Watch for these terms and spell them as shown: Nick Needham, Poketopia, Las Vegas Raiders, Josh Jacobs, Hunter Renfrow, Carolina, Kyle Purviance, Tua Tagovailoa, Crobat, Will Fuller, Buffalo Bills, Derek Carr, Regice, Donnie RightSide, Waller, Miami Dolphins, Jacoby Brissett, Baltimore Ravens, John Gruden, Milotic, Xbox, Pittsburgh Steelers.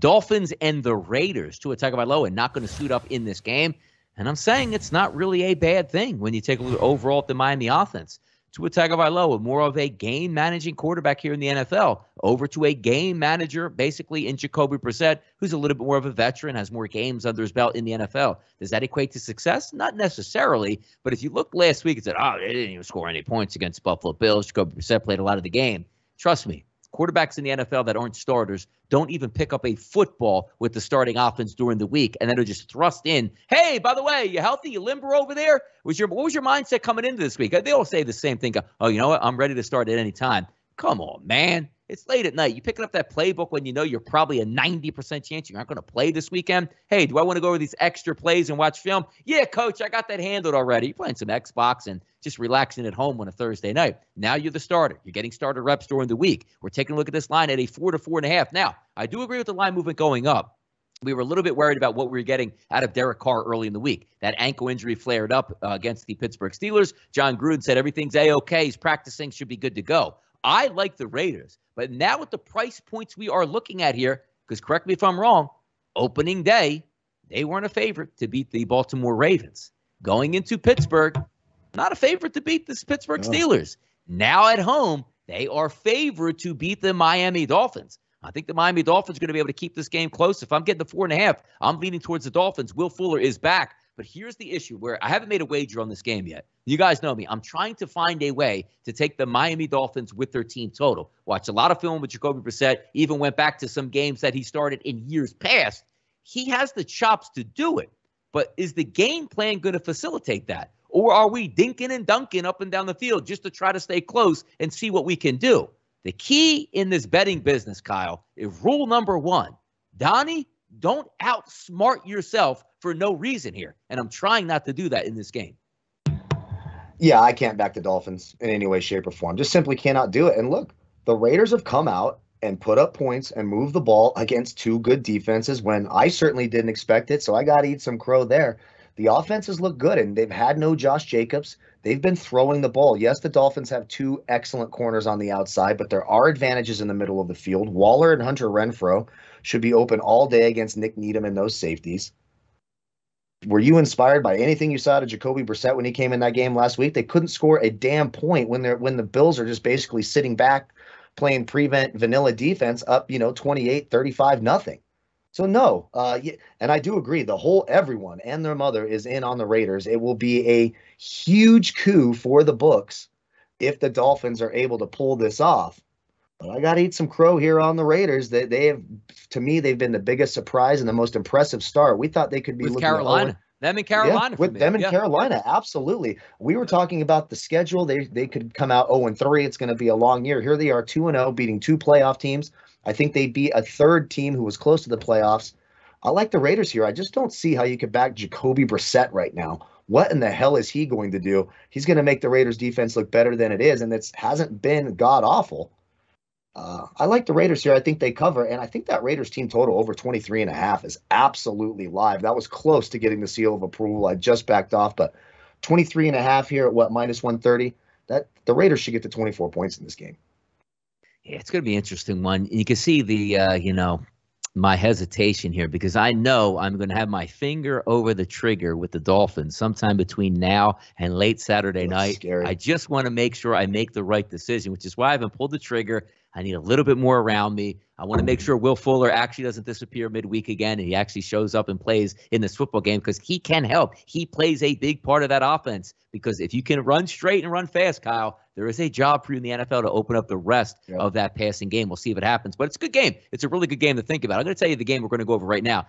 Dolphins and the Raiders. Tua Tagovailoa not going to suit up in this game. And I'm saying it's not really a bad thing when you take a look overall at the Miami offense. Tua Tagovailoa, more of a game-managing quarterback here in the NFL, over to a game manager, basically, in Jacoby Brissett, who's a little bit more of a veteran, has more games under his belt in the NFL. Does that equate to success? Not necessarily, but if you look last week and said, oh, they didn't even score any points against Buffalo Bills, Jacoby Brissett played a lot of the game. Trust me, quarterbacks in the NFL that aren't starters don't even pick up a football with the starting offense during the week, and then they'll just thrust in, hey, by the way, you healthy? You limber over there? What was your mindset coming into this week? They all say the same thing. Oh, you know what? I'm ready to start at any time. Come on, man. It's late at night. You're picking up that playbook when you know you're probably a 90% chance you're not going to play this weekend. Hey, do I want to go over these extra plays and watch film? Yeah, coach, I got that handled already. You're playing some Xbox and just relaxing at home on a Thursday night. Now you're the starter. You're getting starter reps during the week. We're taking a look at this line at a 4 to 4.5. Now, I do agree with the line movement going up. We were a little bit worried about what we were getting out of Derek Carr early in the week. That ankle injury flared up against the Pittsburgh Steelers. John Gruden said everything's A-OK. He's practicing, should be good to go. I like the Raiders, but now with the price points we are looking at here, because correct me if I'm wrong, opening day, they weren't a favorite to beat the Baltimore Ravens. Going into Pittsburgh, not a favorite to beat the Pittsburgh Steelers. Now at home, they are favored to beat the Miami Dolphins. I think the Miami Dolphins are going to be able to keep this game close. If I'm getting the 4.5, I'm leaning towards the Dolphins. Will Fuller is back. But here's the issue where I haven't made a wager on this game yet. You guys know me. I'm trying to find a way to take the Miami Dolphins with their team total. Watched a lot of film with Jacoby Brissett. Even went back to some games that he started in years past. He has the chops to do it. But is the game plan going to facilitate that? Or are we dinking and dunking up and down the field just to try to stay close and see what we can do? The key in this betting business, Kyle, is rule number one. Donnie, don't outsmart yourself for no reason here. And I'm trying not to do that in this game. Yeah, I can't back the Dolphins in any way, shape, or form. Just simply cannot do it. And look, the Raiders have come out and put up points and move the ball against two good defenses when I certainly didn't expect it. So I got to eat some crow there. The offenses look good, and they've had no Josh Jacobs. They've been throwing the ball. Yes, the Dolphins have two excellent corners on the outside, but there are advantages in the middle of the field. Waller and Hunter Renfrow should be open all day against Nick Needham and those safeties. Were you inspired by anything you saw out of Jacoby Brissett when he came in that game last week? They couldn't score a damn point when the Bills are just basically sitting back, playing prevent vanilla defense up, 28, 35, nothing. So no, and I do agree, everyone and their mother is in on the Raiders. It will be a huge coup for the books if the Dolphins are able to pull this off. But I got to eat some crow here on the Raiders. They've been the biggest surprise and the most impressive start. We thought they could be looking at Carolina. Them in Carolina. Yeah, with them in Carolina, absolutely. We were talking about the schedule. They could come out 0-3. It's going to be a long year. Here they are 2-0, beating two playoff teams. I think they'd be a third team who was close to the playoffs. I like the Raiders here. I just don't see how you could back Jacoby Brissett right now. What in the hell is he going to do? He's going to make the Raiders defense look better than it is, and it hasn't been god-awful. I like the Raiders here. I think they cover, and I think that Raiders team total over 23.5 is absolutely live. That was close to getting the seal of approval. I just backed off, but 23.5 here at -130? The Raiders should get to 24 points in this game. Yeah, it's going to be an interesting one. You can see the, my hesitation here because I know I'm going to have my finger over the trigger with the Dolphins sometime between now and late Saturday night. Scary. I just want to make sure I make the right decision, which is why I haven't pulled the trigger. I need a little bit more around me. I want to make sure Will Fuller actually doesn't disappear midweek again and he actually shows up and plays in this football game because he can help. He plays a big part of that offense because if you can run straight and run fast, Kyle, there is a job for you in the NFL to open up the rest of that passing game. We'll see if it happens. But it's a good game. It's a really good game to think about. I'm going to tell you the game we're going to go over right now.